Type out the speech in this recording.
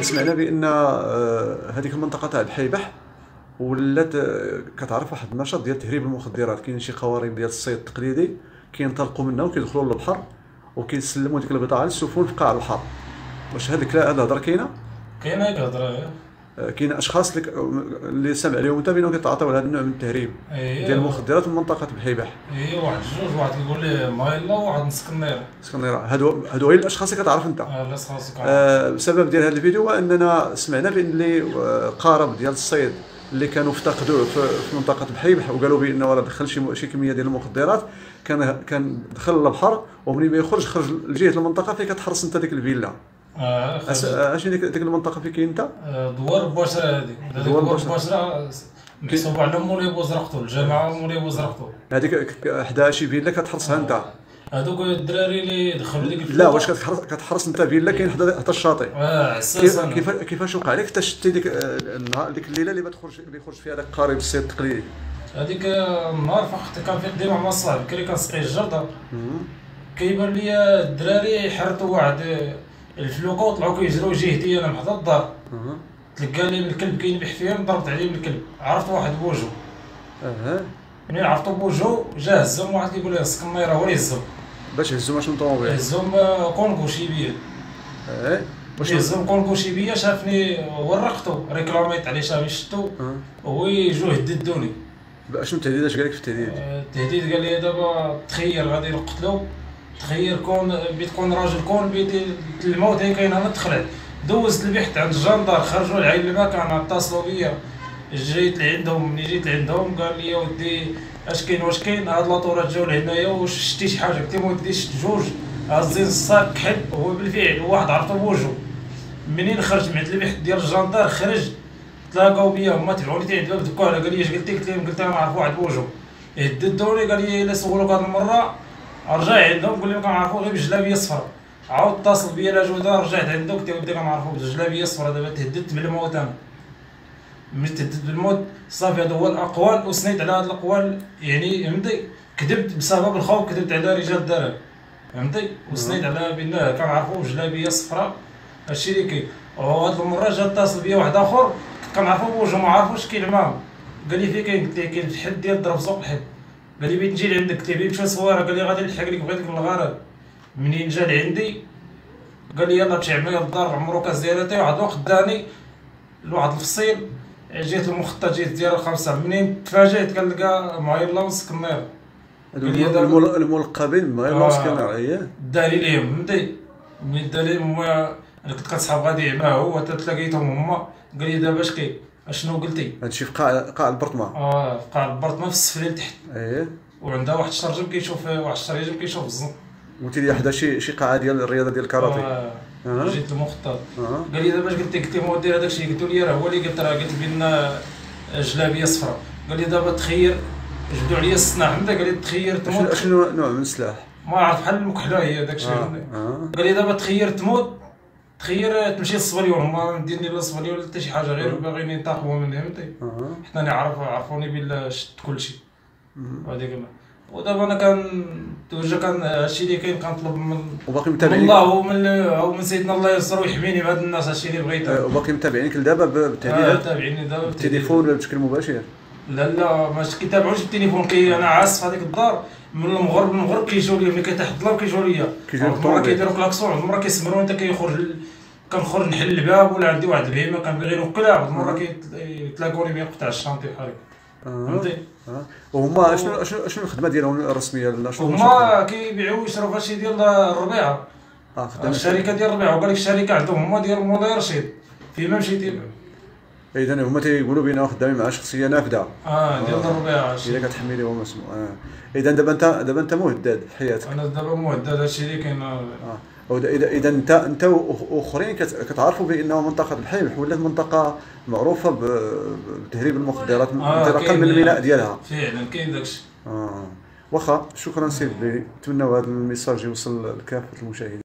سمعنا بان هذيك المنطقه تاع بحيبح ولات كتعرف واحد النشاط ديال تهريب المخدرات. كاين شي قوارب ديال الصيد التقليدي كينطلقوا منها وكيدخلوا للبحر وكيسلموا ديك البضاعه للسفن في قاع البحر. واش هاد الهضره كاينه هاد الهضره؟ كاين اشخاص اللي سمع عليهم انت بانهم كيتعاطاو هذا النوع من التهريب ديال المخدرات من منطقه بحيبح. واحد جوج، واحد كيقول ليه مايلا وواحد من سكنيره. هادو غير الاشخاص اللي كتعرف انت. السبب ديال هذا الفيديو هو اننا سمعنا بان اللي قارب ديال الصيد اللي كانوا افتقدوه في منطقه بحيبح وقالوا بانه راه دخل شي كميه ديال المخدرات، كان دخل للبحر وملي ما يخرج خرج لجهه المنطقه فين كتحرص انت ديك الفيلا. اش ديك المنطقه فين كاين انت؟ دوار بوشره. هذه دوار بوشره محسوبه على مولي بوزرقتو، الجامعه مولي بوزرقتو، هذيك حداها شي فيلا كتحرصها انت. هذوك الدراري اللي دخلوا ديك الفيلا. لا، واش كتحرص انت فيلا كاين حتى الشاطئ؟ حساسه. كيفاش وقع لك حتى شتي ديك النهار ديك الليله اللي ما يخرج فيها داك قارب الصيد التقليدي؟ هذيك النهار فاش كنفيق ديما مع صاحبي كي كنسقي الجرده كيبان ليا الدراري حرتوا واحد الفلوقه وطلعوا كيجروا جهتي انا حدا الدار. تلقى لي الكلب كينبح فيا، ضربت عليه من الكلب، عرفت واحد بوجهه. منين عرفتو بوجهه جا هزهم واحد كيقول لي سكنيره هو اللي هزهم. باش هزهم شنو طوموبيل؟ هزهم كونغو شيبيه. باش هزهم كونغو شيبيه شافني ورقته ريكلاميت عليه، شافني شتو هو يجو يهددوني. شنو التهديد؟ اش قال لك في التهديد؟ التهديد قال لي دابا تخير غادي نقتلو، تخير كون بتكون راجل كون بيدي الموت هي كاين. انا تخلعت دوزت البحث عند الجندار، خرجوا العين المكان، اتصلوا بيا، جيت لعندهم. ملي جيت لعندهم قال لي يا ودي اش كاين هاد لاطورات جاو لهنايا واش شتي شي حاجه؟ قلت لهم ودي شت جوج هازين الصاك كحل، هو بالفعل واحد عرفتو بوجهو. منين خرجت من البحث ديال الجندار خرج تلاقاو بيا، هما تبعوني تاع الباب دكو على قال لي اش قلتي؟ قلت لهم قلت انا نعرف واحد بوجهو. هددوني قال لي الا سولوك هاد المره رجع عندهم، قول لهم كنعرفو غير بالجلابيه الصفرا. عاود اتصل بيا لاجودا، رجعت عندهم قلت له ودي كنعرفو بالجلابيه الصفرا. دابا تهددت بالموت انا، ملي تهددت بالموت صافي هذا هو الاقوال وسنيت على هاد الاقوال، يعني فهمتي كذبت بسبب الخوف، كذبت على رجال الدراري فهمتي وسنيت على بان كنعرفو بالجلابيه الصفرا. هادشي اللي كاين. وهاد المره جا اتصل بيا واحد اخر كنت كنعرفو بوجهو ما عرفوش كيلعب معاهم، قال لي فين كاين؟ قلت ليه كاين في الحد ديال ضرب سوق الحد. قال لي بغيت نجي لعندك، قلت ليه مشى صواره، قال لي غادي نلحق لك بغيتك بالغرض. منين جا لعندي قال لي يلاه مشي عملي للدار، عمرو كزيارتي. واحد الوقت داني لواحد الفصيل، جيت المخطط جيت ديال 5. منين تفاجئت كنلقى معيلا وسكنير، الملقبين معيلا وسكنير. داني ليهم فهمتي، منين داني هما انا كنت كنصحاب غادي معاه هو حتى تلاقيتهم هما. قال لي دابا اش كاين؟ اشنو قلتي؟ هادشي في قاع البرطمان. في قاع البرطمان في السفلي لتحت. وعندها واحد الشرجم كيشوف، واحد الشرجم كيشوف الزنق. قلتي لي حدا شي قاعه ديال الرياضه ديال الكاراتي. جيت المخطط. قال لي دابا اش قلتي؟ قلت لي ما دير هذاك الشيء. قلت لي راه هو اللي قلت، راه قلت بان جلابيه صفراء. قال لي دابا تخير، جبدوا عليا السلاح فهمت. قال لي تخير تموت. شنو نوع من السلاح؟ ما عرفت، بحال المكحله هي داك الشيء. قال لي دابا تخير تموت، تخير تمشي للصبليون. هما مديرني لا صبليون ولا حتى شي حاجه، غير باغيين ينتقموا مني فهمتي. حتى انا عرفوني بلا شت كلشي هذيك. ودابا انا كنتوجه هادشي اللي كاين كنطلب من الله ومن سيدنا الله ينصر ويحميني بهاد الناس، هادشي اللي بغيت. وباقي متابعينك لدابا بالتهديدات؟ متابعيني دابا بالتليفون ولا بشكل مباشر؟ لا ماشي كيتابعونيش بالتليفون. انا عاصف هذيك الدار من المغرب كيجيو ليا، ملي كتحت الظلام كيجيو ليا، عمرها كيديروا كلاكسون، عمرها كيسمروا حتى كنخرج نحل الباب ولا عندي واحد البهيمه كنبغي نوكلها، واحد المره كيتلاقوني بيا نقطع الشانطي بحال هكا فهمتي. وهما شنو الخدمه ديالهم الرسميه؟ هما كيبيعوا ويشروا هادشي ديال الربيعه. الشركه ديال الربيعه، وقال لك الشركه عندهم هما ديال مولاي رشيد فيما مشيتي. اذا هما تيقولوا بينا خدامين مع شخصيه نافذه ديال الربيعه الا كتحمي لهم اسمه. اذا دابا انت مهدد في حياتك. انا دابا مهدد، هادشي اللي كاين. اذا انت واخرين كتعرفوا بانه منطقه بحيبح ولات منطقه معروفه بتهريب المخدرات انطلاقا من الميناء ديالها. فعلا كاين داكشي. واخا، شكرا سي بلي، نتمنوا هذا الميساج يوصل لكافه المشاهدين.